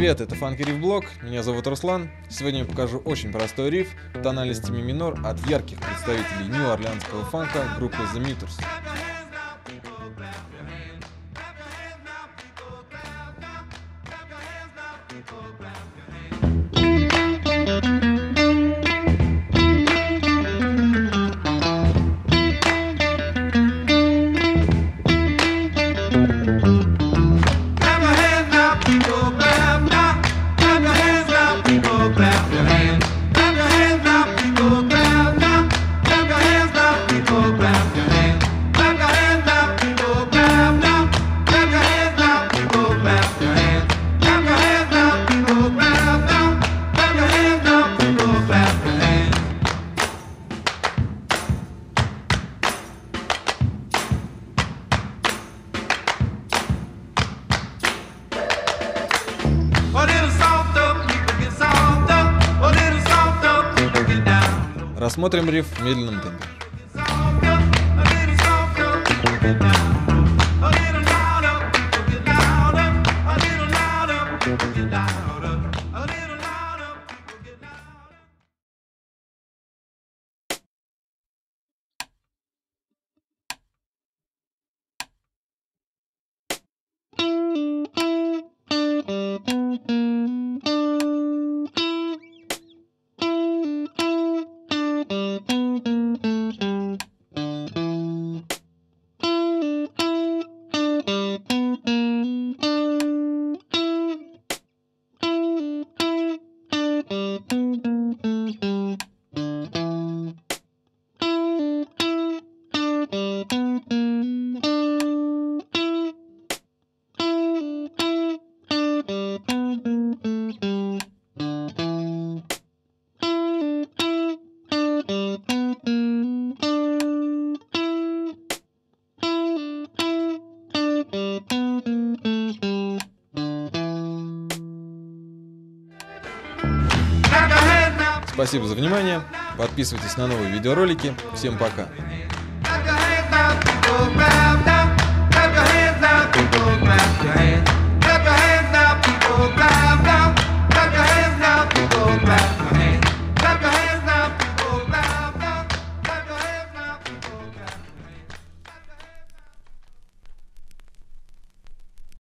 Привет, это Funky Riffblog, меня зовут Руслан. Сегодня я покажу очень простой риф в тональности ми минор от ярких представителей нью-орлеанского фанка группы The Meters. Рассмотрим риф в медленном темпе. Спасибо за внимание, подписывайтесь на новые видеоролики, всем пока!